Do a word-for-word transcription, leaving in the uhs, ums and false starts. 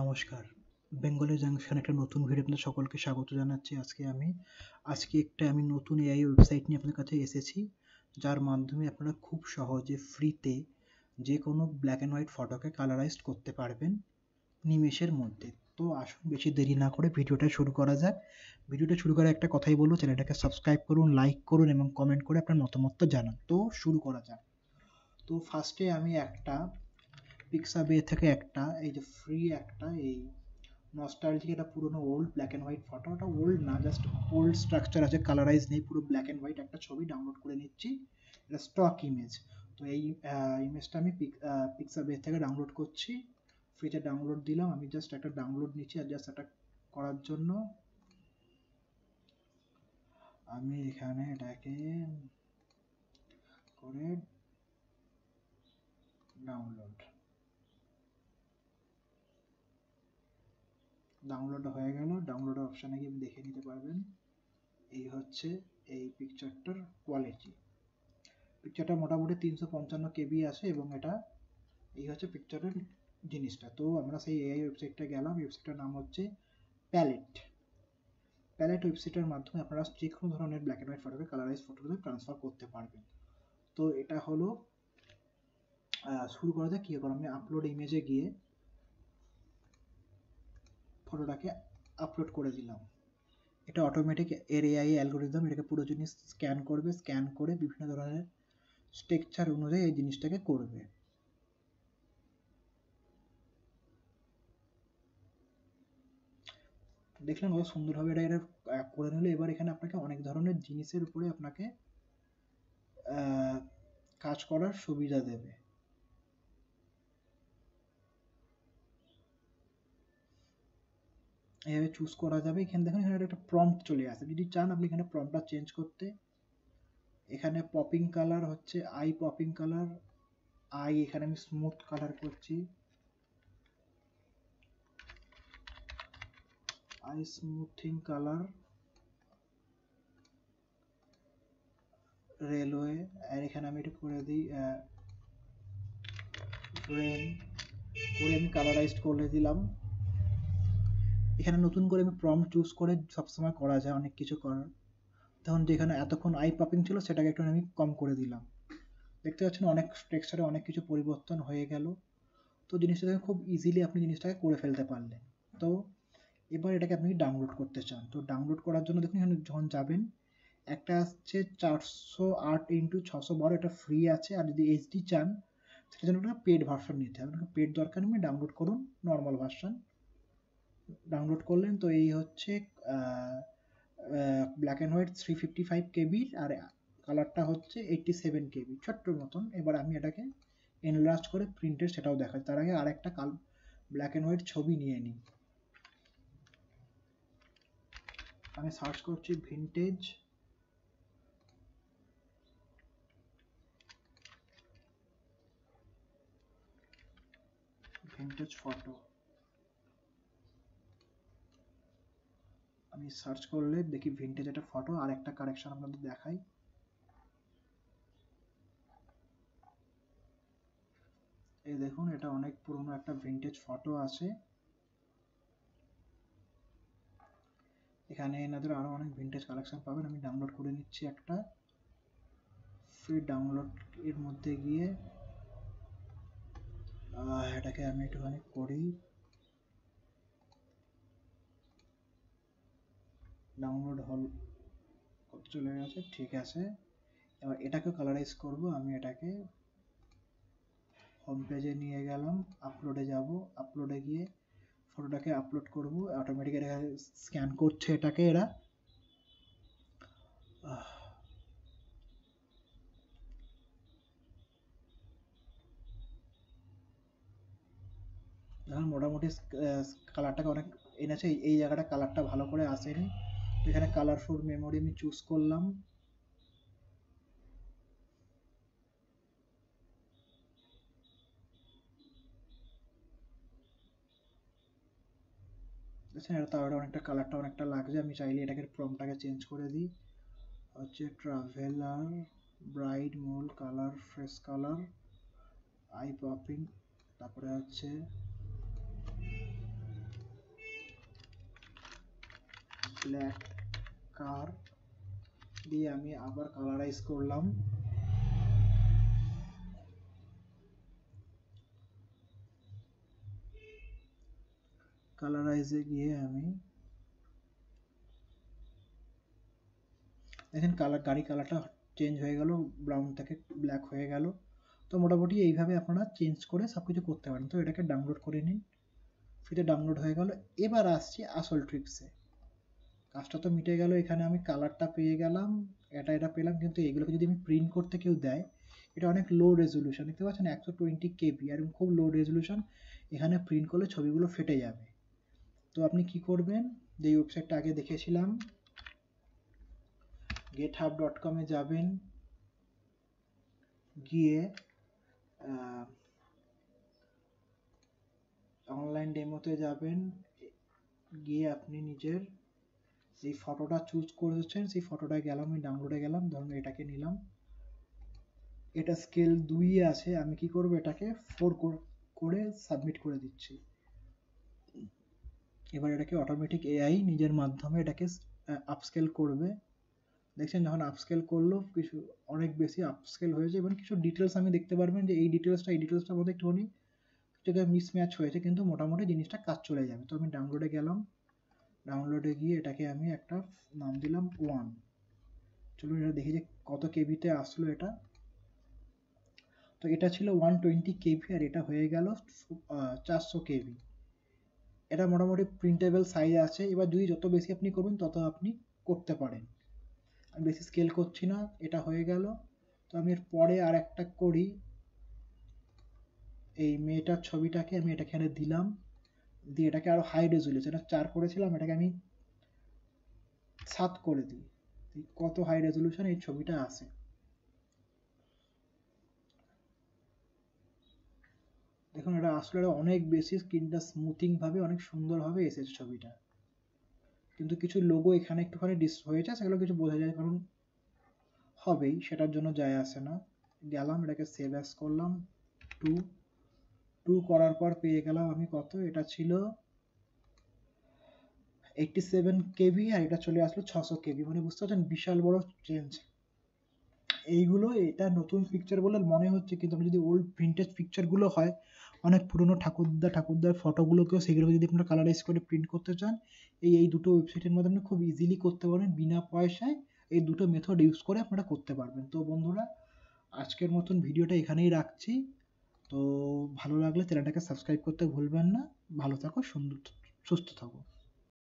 নমস্কার Bengali junction একটা নতুন ভিডিও আপনাদের সকলকে স্বাগত জানাচ্ছি। আজকে আমি আজকে একটা আমি নতুন এআই ওয়েবসাইট নিয়ে আপনাদের কাছে এসেছি, যার মাধ্যমে আপনারা খুব সহজে ফ্রিতে যে কোনো ব্ল্যাক অ্যান্ড হোয়াইট ফটোকে কালারাইজড করতে পারবেন নিমেষের মধ্যে। তো আসুন বেশি দেরি না করে ভিডিওটা শুরু করা যাক। ভিডিওটা শুরু করার একটা কথাই বলবো, চ্যানেলটাকে সাবস্ক্রাইব করুন, লাইক করুন এবং কমেন্ট করে আপনার মতামতটা জানান। তো শুরু করা যাক। তো ফার্স্টে আমি একটা পিক্সাবে থেকে একটা এই যে ফ্রি একটা এই নস্টালজিক একটা পুরোনো old black and white photo, ওটা ওল্ড না, জাস্ট ওল্ড স্ট্রাকচার আছে, কালারাইজ নেই, পুরো ব্ল্যাক অ্যান্ড হোয়াইট একটা ছবি ডাউনলোড করে নিচ্ছি। এটা স্টক ইমেজ। তো এই ইমেজটা আমি পিক্সাবে থেকে ডাউনলোড করছি, ফ্রিতে ডাউনলোড দিলাম। আমি জাস্ট একটা ডাউনলোড নিচ্ছি, আর জাস্ট একটা করার জন্য আমি এখানে এটাকে করে ডাউনলোড ডাউনলোড হয়ে গেল। ডাউনলোড অপশানে গিয়ে দেখে নিতে পারবেন। এই হচ্ছে এই পিকচারটার কোয়ালিটি। পিকচারটা মোটামুটি তিনশো পঞ্চান্ন কেবি আছে এবং এটা এই হচ্ছে পিকচারের জিনিসটা। তো আমরা সেই এআই ওয়েবসাইটটা গেলাম। ওয়েবসাইটটার নাম হচ্ছে প্যালেট। প্যালেট ওয়েবসাইটের মাধ্যমে আপনারা যে কোনো ধরনের ব্ল্যাক অ্যান্ড হোয়াইট ফটোকে কালারাইজ ফটোতে ট্রান্সফার করতে পারবেন। তো এটা হলো শুরু করা যায় কী করে। আমি আপলোড ইমেজে গিয়ে ফটোটাকে আপলোড করে দিলাম। এটা অটোমেটিক এর এআই অ্যালগোরিদম এটাকে পুরো জিনিস স্ক্যান করবে, স্ক্যান করে বিভিন্ন ধরনের স্ট্রাকচার অনুযায়ী এই জিনিসটাকে করবে। দেখলেন কত সুন্দরভাবে এটা এটা করে নিলে। এবার এখানে আপনাকে অনেক ধরনের জিনিসের উপরে আপনাকে কাজ করার সুবিধা দেবে। এইভাবে চুজ করা যাবে। এখানে দেখুন এখানে একটা প্রম্পট চলে আসে, যদি চান আপনি এখানে প্রম্পটটা চেঞ্জ করতে। এখানে পপিং কালার হচ্ছে আই, পপিং কালার আই। এখানে আমি স্মুথ কালার করছি, আই স্মুথিং কালার, রেলওয়ে। আর এখানে আমি এটা করে দিই ট্রেন করে আমি কালারাইজড করে দিলাম। এখানে নতুন করে আমি প্রম্পট চুজ করে সবসময় করা যায় অনেক কিছু করার। তখন যেখানে এতক্ষণ আই পপিং ছিল সেটাকে একটু আমি কম করে দিলাম। দেখতে পাচ্ছেন অনেক টেক্সচারে অনেক কিছু পরিবর্তন হয়ে গেল। তো জিনিসটাকে খুব ইজিলি আপনি জিনিসটাকে করে ফেলতে পারলেন। তো এবার এটাকে আপনি ডাউনলোড করতে চান। তো ডাউনলোড করার জন্য দেখুন এখানে যখন যাবেন একটা আসছে চারশো আট ইন্টু ছশো বারো এটা ফ্রি আছে। আর যদি এইচডি চান সেটার জন্য একটা পেড ভার্সন নিতে হবে। আপনাকে পেড দরকার নেই, ডাউনলোড করুন নর্মাল ভার্সন। ডাউনলোড করলেন। তো এই হচ্ছে black and white three fifty five কেবির আর কালারটা হচ্ছে এইটটি সেভেন কেবি ছোট্ট মতন। এবার আমি এটাকে এনলার্জ করে প্রিন্টের সেটাও দেখাচ্ছি। তার আগে আর একটা কাল ব্ল্যাক অ্যান্ড হোয়াইট ছবি নিয়ে নিই। আমি সার্চ করছি ভিন্টেজ ভিন্টেজ ফটো। আমি সার্চ করলে দেখি ভিন্টেজ একটা ফটো। আর একটা কারেকশন আপনাদের দেখাই। এই দেখুন এটা অনেক পুরনো একটা ভিন্টেজ ফটো আছে। এখানে এনাদের আরো অনেক ভিন্টেজ কালেকশন পাবেন। আমি ডাউনলোড করে নিচ্ছি একটা ফ্রি ডাউনলোড এর মধ্যে গিয়ে। এটাকে আমি একটুখানি করি ডাউনলোড হল চলে গেছে, ঠিক আছে। এবার এটাকে কালারাইজ করব। আমি এটাকে হোম পেজে নিয়ে গেলাম, আপলোডে যাব, আপলোডে গিয়ে ফটোটাকে আপলোড করব। অটোমেটিক এটা স্ক্যান করছে এটাকে। এরা মোটামুটি কালারটাকে অনেক এনেছে। এই জায়গাটা কালারটা ভালো করে আসেনি। এখানে কালারফুল মেমোরি আমি চুজ করলাম। তাহলে অনেকটা কালারটা অনেকটা লাগছে। আমি চাইলে এটাকে প্রম্পটটাকে চেঞ্জ করে দিই। হচ্ছে ট্রাভেলার ব্রাইট মূল colour fresh colour eye popping, তারপরে হচ্ছে ব্ল্যাক কার দিয়ে আমি আবার কালারাইজ করলাম। কালারাইজে গিয়ে আমি দেখেন কালার গাড়ি কালারটা চেঞ্জ হয়ে গেল, ব্রাউন থেকে ব্ল্যাক হয়ে গেল। তো মোটামুটি এইভাবে আপনারা চেঞ্জ করে সব কিছু করতে পারেন। তো এটাকে ডাউনলোড করে নিন, ফ্রিতে ডাউনলোড হয়ে গেল। এবার আসছি আসল ট্রিক্সে। কাজটা তো মিটে গেল, এখানে আমি কালারটা পেয়ে গেলাম, এটা এটা পেলাম, কিন্তু এইগুলোকে যদি আমি প্রিন্ট করতে কেউ দেয়, এটা অনেক লো রেজলিউশন, দেখতে পাচ্ছেন একশো টোয়েন্টি কেবি আর খুব লো রেজলিউশন, এখানে প্রিন্ট করলে ছবিগুলো ফেটে যাবে। তো আপনি কি করবেন, যে ওয়েবসাইটটা আগে দেখেছিলাম গেটহাব ডট কমে যাবেন, গিয়ে অনলাইন ডেমোতে যাবেন, গিয়ে আপনি নিজের যেই ফটোটা চুজ করেছেন সেই ফটোটা গেলাম, আমি ডাউনলোডে গেলাম, ধরুন এটাকে নিলাম, এটা স্কেল দুই আছে, আমি কি করব এটাকে ফোর করে সাবমিট করে দিচ্ছি। এবার এটাকে অটোমেটিক এআই নিজের মাধ্যমে এটাকে আপস্কেল করবে। দেখছেন যখন আপস্কেল করলো কিছু অনেক বেশি আপস্কেল হয়েছে, এবং কিছু ডিটেলস আমি দেখতে পারবেন যে এই ডিটেলসটা এই ডিটেলসটার মধ্যে একটুখানি কিছুটা মিসম্যাচ হয়েছে, কিন্তু মোটামুটি জিনিসটা কাজ চলে যাবে। তো আমি ডাউনলোডে গেলাম, ডাউনলোডে গিয়ে এটাকে আমি একটা নাম দিলাম ওয়ান। চলুন এটা দেখি যে কত কেবিতে আসলো এটা। তো এটা ছিল ওয়ান টোয়েন্টি কেবি আর এটা হয়ে গেল চারশো কেবি। এটা মোটামুটি প্রিন্টেবল সাইজ আছে। এবার যদি যত বেশি আপনি করবেন তত আপনি করতে পারেন, আমি বেশি স্কেল করছি না, এটা হয়ে গেল। তো আমি এর পরে আর একটা করি, এই মেয়েটার ছবিটাকে আমি এটা এখানে দিলাম, দিয়ে এটাকে আরও হাই রেজলিউশন, এটা চার করেছিলাম এটাকে আমি সাত করে দিই, কত হাই রেজলিউশন এই ছবিটা আছে। দেখুন এটা আসলে অনেক বেশি স্ক্রিনটা স্মুথিং ভাবে অনেক সুন্দরভাবে এসেছে ছবিটা, কিন্তু কিছু লোগো এখানে একটুখানি ডিস হয়েছে, সেগুলো কিছু বোঝা যায়, কারণ হবেই, সেটার জন্য যায় আসে না। গেলাম এটাকে সেভ অ্যাজ করলাম, টু টু করার পর পেয়ে গেলাম আমি কত, এটা ছিল এইটটি সেভেন কেবি আর এটা চলে আসলো ছশো কেবি, মানে বুঝতে পারছেন বিশাল বড় চেঞ্জ। এইগুলো এটা নতুন পিকচার বলে মনে হচ্ছে, কিন্তু আপনি যদি ওল্ড ভিন্টেজ পিকচারগুলো হয় অনেক পুরনো ঠাকুরদা ঠাকুরদার ফটোগুলোকেও সেগুলোকে যদি আপনারা কালারাইজ করে প্রিন্ট করতে চান, এই এই দুটো ওয়েবসাইটের মধ্যে আপনি খুব ইজিলি করতে পারেন, বিনা পয়সায় এই দুটো মেথড ইউজ করে আপনারা করতে পারবেন। তো বন্ধুরা আজকের মতন ভিডিওটা এখানেই রাখছি। তো ভালো লাগলে চ্যানেলটাকে সাবস্ক্রাইব করতে ভুলবেন না। ভালো থাকো, সুন্দর সুস্থ থাকো।